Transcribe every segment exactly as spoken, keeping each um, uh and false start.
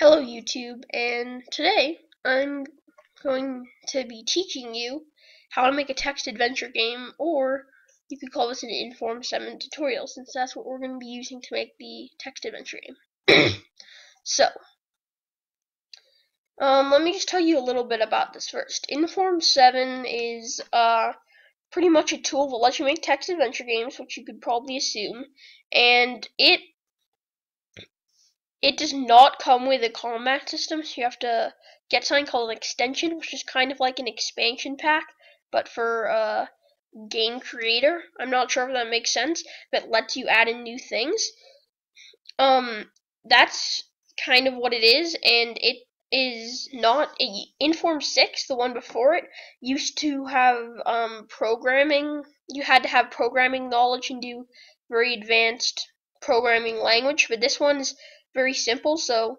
Hello YouTube, and today I'm going to be teaching you how to make a text adventure game, or you could call this an Inform seven tutorial, since that's what we're going to be using to make the text adventure game. So, um, let me just tell you a little bit about this first. Inform seven is uh, pretty much a tool that lets you make text adventure games, which you could probably assume, and it It does not come with a combat system, so you have to get something called an extension, which is kind of like an expansion pack, but for uh, game creator. I'm not sure if that makes sense, but lets you add in new things. Um, that's kind of what it is, and it is not Inform six, the one before it, used to have um, programming. You had to have programming knowledge and do very advanced programming language, but this one's very simple, so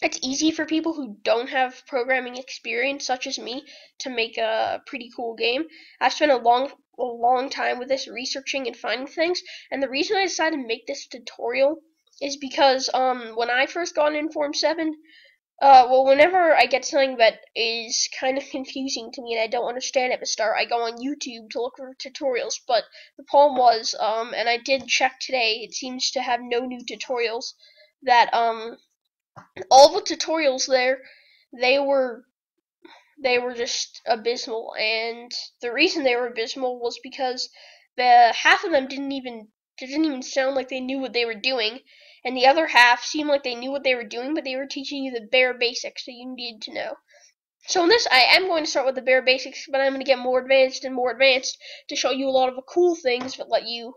it's easy for people who don't have programming experience, such as me, to make a pretty cool game. I've spent a long, a long time with this, researching and finding things, and the reason I decided to make this tutorial is because um, when I first got Inform seven, uh, well, whenever I get something that is kind of confusing to me and I don't understand at the start, I go on YouTube to look for tutorials, but the problem was, um, and I did check today, it seems to have no new tutorials. That um all the tutorials there they were they were just abysmal, and the reason they were abysmal was because the half of them didn't even didn't even sound like they knew what they were doing, and the other half seemed like they knew what they were doing, but they were teaching you the bare basics that you needed to know. So in this, I am going to start with the bare basics, but I'm going to get more advanced and more advanced to show you a lot of the cool things that let you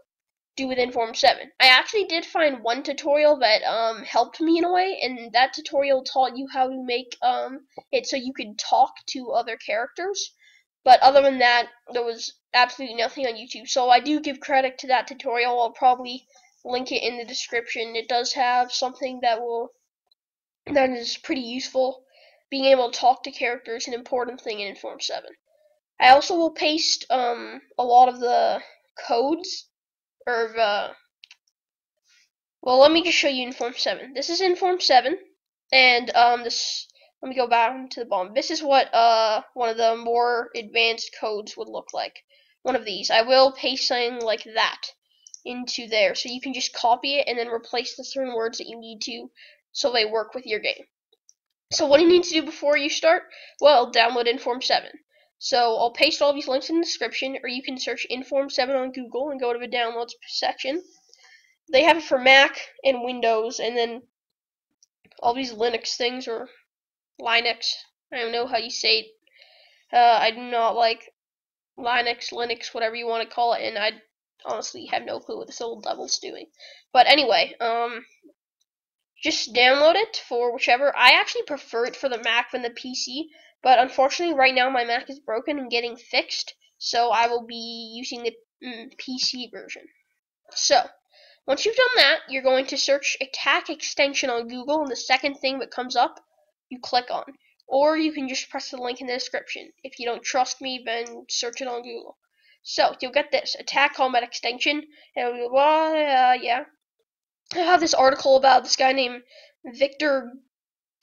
do with Inform seven. I actually did find one tutorial that um, helped me in a way, and that tutorial taught you how to make um, it so you could talk to other characters, but other than that, there was absolutely nothing on YouTube, so I do give credit to that tutorial. I'll probably link it in the description. It does have something that will that is pretty useful. Being able to talk to characters is an important thing in Inform seven. I also will paste um, a lot of the codes. Or, uh, well, let me just show you Inform seven. This is Inform seven, and, um, this, let me go back to the bottom. This is what, uh, one of the more advanced codes would look like. One of these. I will paste something like that into there, so you can just copy it and then replace the certain words that you need to so they work with your game. So what do you need to do before you start? Well, download Inform seven. So I'll paste all these links in the description, or you can search Inform seven on Google and go to the downloads section. They have it for Mac and Windows, and then all these Linux things, or Linux. I don't know how you say it. Uh, I do not like Linux, Linux, whatever you want to call it, and I honestly have no clue what this old devil's doing. But anyway, um, just download it for whichever. I actually prefer it for the Mac than the P C. But unfortunately, right now my Mac is broken and getting fixed, so I will be using the mm, P C version. So, once you've done that, you're going to search Attack Extension on Google, and the second thing that comes up, you click on. Or you can just press the link in the description. If you don't trust me, then search it on Google. So, you'll get this, Attack Combat Extension, and it'll be, well, uh, yeah. I have this article about this guy named Victor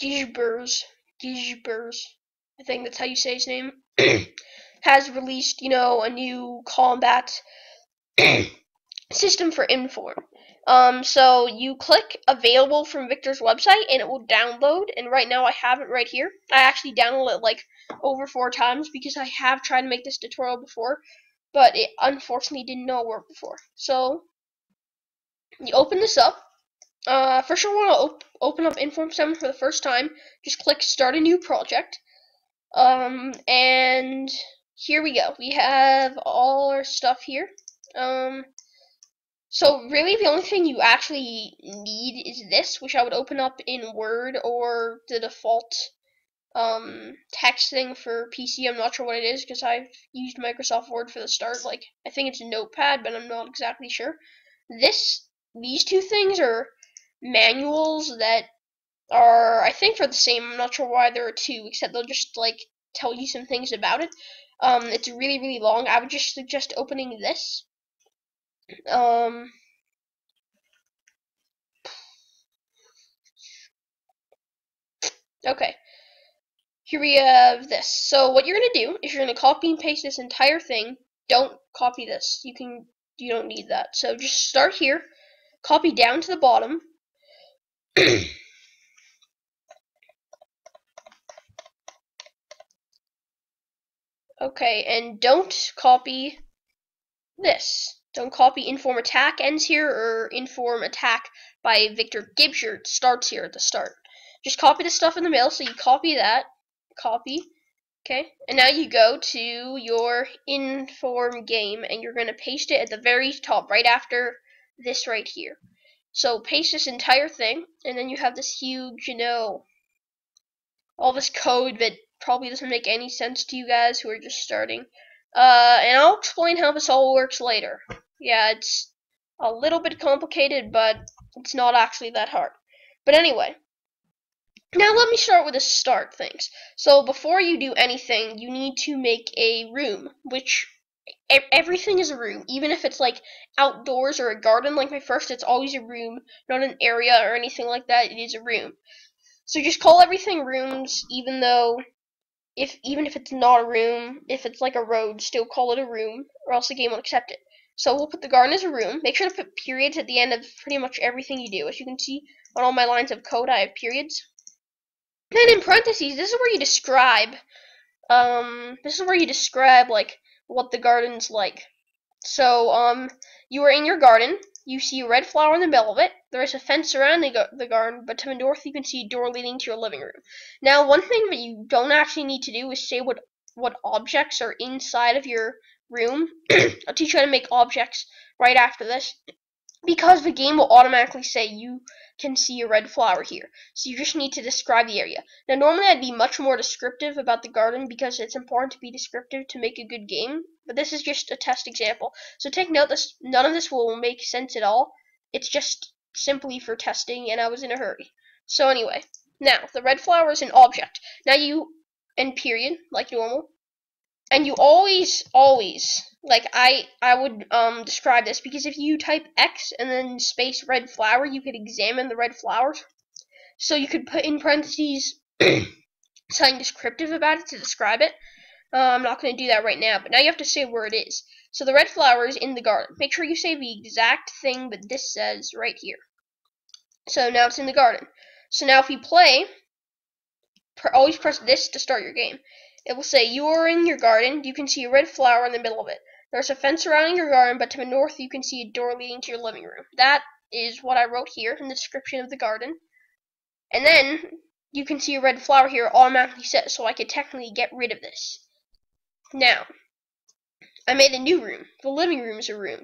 Gizbers. Gizbers. I think that's how you say his name, has released, you know, a new combat system for Inform. Um, so you click available from Victor's website, and it will download, and right now I have it right here. I actually downloaded it, like, over four times, because I have tried to make this tutorial before, but it unfortunately did not work before. So, you open this up. Uh, first of all, I'll op open up Inform seven for the first time. Just click Start a New Project. Um, and here we go. We have all our stuff here. Um, so really the only thing you actually need is this, which I would open up in Word or the default, um, text thing for P C. I'm not sure what it is because I've used Microsoft Word for the start. Like, I think it's a Notepad, but I'm not exactly sure. This, these two things are manuals that are, I think, for the same. I'm not sure why there are two, except they'll just, like, tell you some things about it. Um, it's really, really long. I would just suggest opening this. Um, Okay, here we have this. So what you're going to do is you're going to copy and paste this entire thing. Don't copy this. You can, you don't need that. So just start here, copy down to the bottom. Okay, and don't copy this. Don't copy Inform Attack ends here, or Inform Attack by Victor Gizbers starts here at the start. Just copy the stuff in the middle, so you copy that, copy, okay? And now you go to your Inform game, and you're going to paste it at the very top, right after this right here. So paste this entire thing, and then you have this huge, you know, all this code that probably doesn't make any sense to you guys who are just starting. Uh, and I'll explain how this all works later. Yeah, it's a little bit complicated, but it's not actually that hard. But anyway, now let me start with the start things. So before you do anything, you need to make a room, which e everything is a room. Even if it's like outdoors or a garden like my first, it's always a room, not an area or anything like that. It is a room. So just call everything rooms, even though... If even if it's not a room, if it's like a road, still call it a room, or else the game will accept it. So we'll put the garden as a room. Make sure to put periods at the end of pretty much everything you do. As you can see on all my lines of code, I have periods. Then in parentheses, this is where you describe. Um, this is where you describe like what the garden's like. So um, you are in your garden. You see a red flower in the middle of it. There is a fence surrounding the garden, but to the north you can see a door leading to your living room. Now, one thing that you don't actually need to do is say what, what objects are inside of your room. I'll teach you how to make objects right after this, because the game will automatically say you can see a red flower here. So you just need to describe the area. Now, normally I'd be much more descriptive about the garden because it's important to be descriptive to make a good game. But this is just a test example. So take note that none of this will make sense at all. It's just simply for testing, and I was in a hurry. So anyway, now, the red flower is an object. Now you, and period, like normal. And you always, always, like I, I would um, describe this, because if you type X and then space red flower, you could examine the red flowers. So you could put in parentheses something descriptive about it to describe it. Uh, I'm not going to do that right now, but now you have to say where it is. So the red flower is in the garden. Make sure you say the exact thing that this says right here. So now it's in the garden. So now if you play, pr always press this to start your game. It will say, you are in your garden, you can see a red flower in the middle of it. There's a fence surrounding your garden, but to the north you can see a door leading to your living room. That is what I wrote here in the description of the garden. And then, you can see a red flower here automatically set, so I could technically get rid of this. Now, I made a new room. The living room is a room.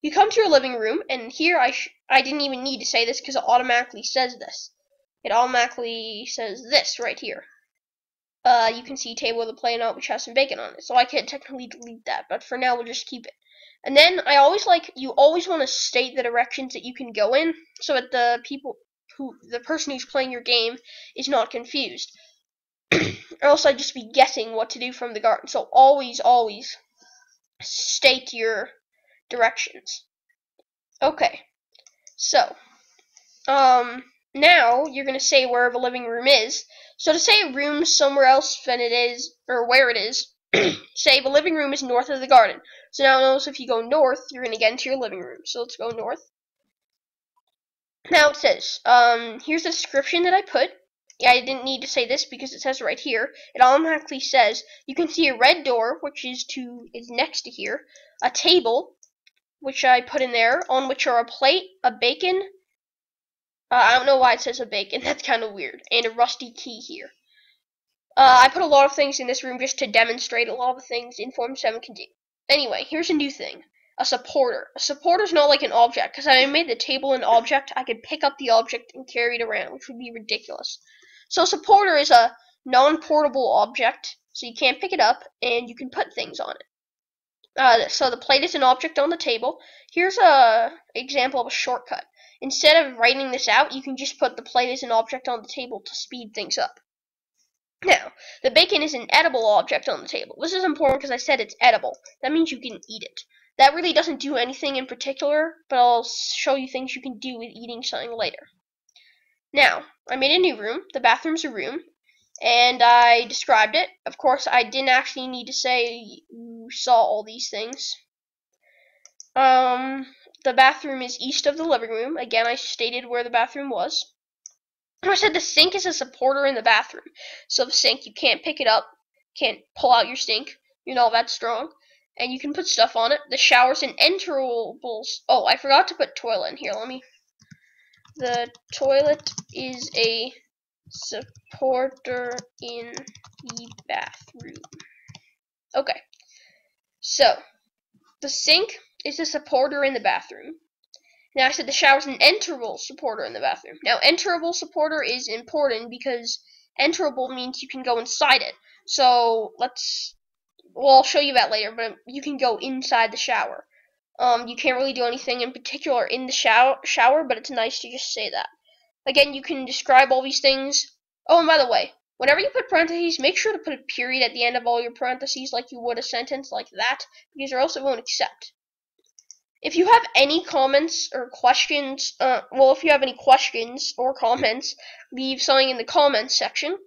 You come to your living room, and here I, sh I didn't even need to say this because it automatically says this. It automatically says this right here. Uh, you can see table with a plate out which has some bacon on it. So I can't technically delete that, but for now we'll just keep it. And then I always like you always want to state the directions that you can go in, so that the people who the person who's playing your game is not confused. Or else I'd just be guessing what to do from the garden. So always, always state your directions. Okay. So um now you're gonna say where the living room is. So to say a room somewhere else than it is, or where it is, say the living room is north of the garden. So now notice if you go north, you're going to get into your living room. So let's go north. Now it says, um, here's the description that I put. I didn't need to say this because it says right here. It automatically says, you can see a red door, which is to is next to here, a table, which I put in there, on which are a plate, a bacon, Uh, I don't know why it says a bacon, that's kind of weird, and a rusty key here. Uh, I put a lot of things in this room just to demonstrate a lot of the things Inform seven can do. Anyway, here's a new thing, a supporter. A supporter's not like an object, because I made the table an object, I could pick up the object and carry it around, which would be ridiculous. So a supporter is a non-portable object, so you can't pick it up, and you can put things on it. Uh, so the plate is an object on the table. Here's an example of a shortcut. Instead of writing this out, you can just put the plate as an object on the table to speed things up. Now, the bacon is an edible object on the table. This is important because I said it's edible. That means you can eat it. That really doesn't do anything in particular, but I'll show you things you can do with eating something later. Now, I made a new room. The bathroom's a room. and I described it. Of course, I didn't actually need to say you saw all these things. Um, the bathroom is east of the living room. Again, I stated where the bathroom was. I said the sink is a supporter in the bathroom. So the sink, you can't pick it up, can't pull out your sink. You know, that's strong. And you can put stuff on it. The shower's an enterable... Oh, I forgot to put toilet in here. Let me... The toilet is a supporter in the bathroom. Okay. So, the sink is a supporter in the bathroom. Now, I said the shower's an enterable supporter in the bathroom. Now, enterable supporter is important because enterable means you can go inside it. So, let's... Well, I'll show you that later, but you can go inside the shower. Um, you can't really do anything in particular in the shower, shower, but it's nice to just say that. Again, you can describe all these things. Oh, and by the way, whenever you put parentheses, make sure to put a period at the end of all your parentheses like you would a sentence like that, because or else it won't accept. If you have any comments or questions, uh, well, if you have any questions or comments, leave something in the comments section.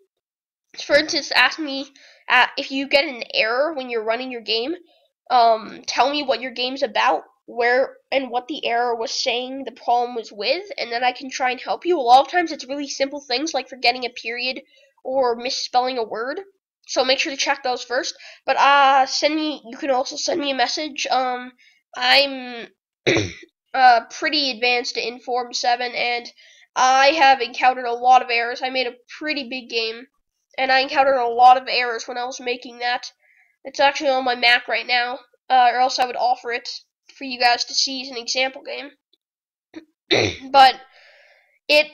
For instance, ask me uh, if you get an error when you're running your game, um, tell me what your game's about, where and what the error was saying the problem was with, and then I can try and help you. A lot of times it's really simple things like forgetting a period or misspelling a word, so make sure to check those first. But uh, send me. You can also send me a message. Um, I'm uh, pretty advanced in Inform seven, and I have encountered a lot of errors. I made a pretty big game. And I encountered a lot of errors when I was making that. It's actually on my Mac right now, uh, or else I would offer it for you guys to see as an example game. But it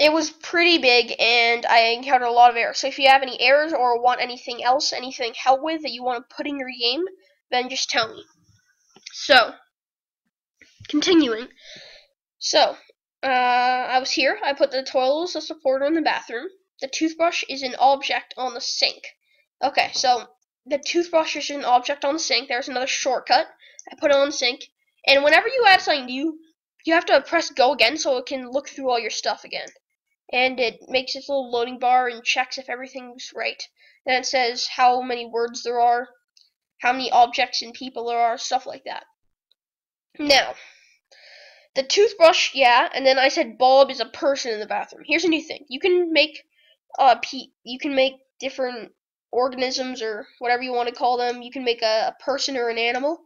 it was pretty big, and I encountered a lot of errors. So if you have any errors or want anything else, anything help with that you want to put in your game, then just tell me. So, continuing. So, uh, I was here. I put the toilet as a supporter in the bathroom. The toothbrush is an object on the sink. Okay, so the toothbrush is an object on the sink. There's another shortcut. I put it on the sink. And whenever you add something new, you have to press go again so it can look through all your stuff again. And it makes its little loading bar and checks if everything's right. Then it says how many words there are, how many objects and people there are, stuff like that. Now, the toothbrush, yeah, and then I said Bob is a person in the bathroom. Here's a new thing. You can make... Uh, pe you can make different organisms or whatever you want to call them. You can make a, a person or an animal.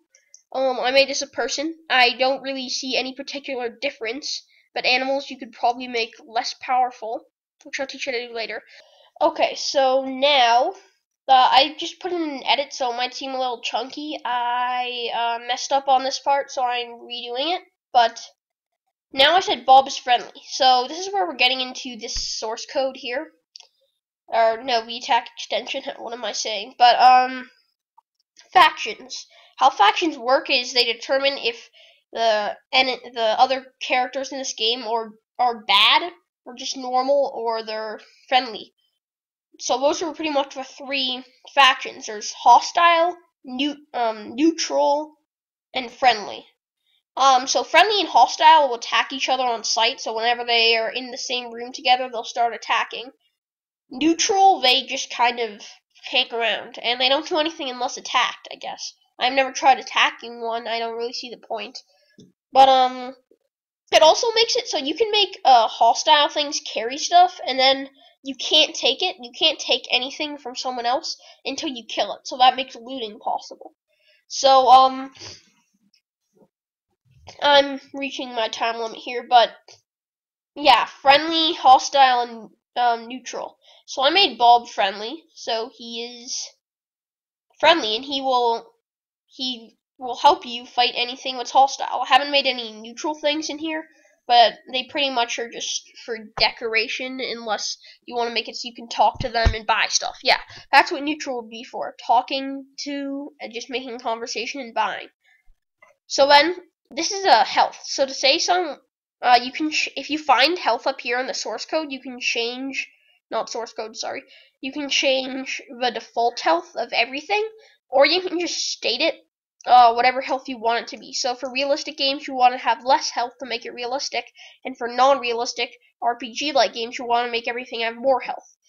Um, I made this a person. I don't really see any particular difference, but animals you could probably make less powerful, which I'll teach you to do later. Okay, so now uh, I just put in an edit, so it might seem a little chunky. I uh, messed up on this part, so I'm redoing it, but now I said Bob is friendly. So this is where we're getting into this source code here. Or, no, V TAC extension, what am I saying? But, um, factions. How factions work is they determine if the and the other characters in this game are, are bad, or just normal, or they're friendly. So those are pretty much the three factions. There's hostile, new, um, neutral, and friendly. Um, so friendly and hostile will attack each other on sight, so whenever they are in the same room together, they'll start attacking. Neutral, they just kind of hang around, and they don't do anything unless attacked, I guess. I've never tried attacking one, I don't really see the point. But, um, it also makes it so you can make, uh, hostile things carry stuff, and then you can't take it, you can't take anything from someone else until you kill it, so that makes looting possible. So, um, I'm reaching my time limit here, but, yeah, friendly, hostile, and Um, neutral. So I made Bob friendly, so he is friendly, and he will he will help you fight anything that's hostile. I haven't made any neutral things in here, but they pretty much are just for decoration, unless you want to make it so you can talk to them and buy stuff. Yeah, that's what neutral would be for, talking to, and just making conversation and buying. So then, this is a health. So to say some. Uh, you can, sh if you find health up here in the source code, you can change, not source code, sorry, you can change the default health of everything, or you can just state it, uh, whatever health you want it to be. So for realistic games, you want to have less health to make it realistic, and for non-realistic R P G-like games, you want to make everything have more health.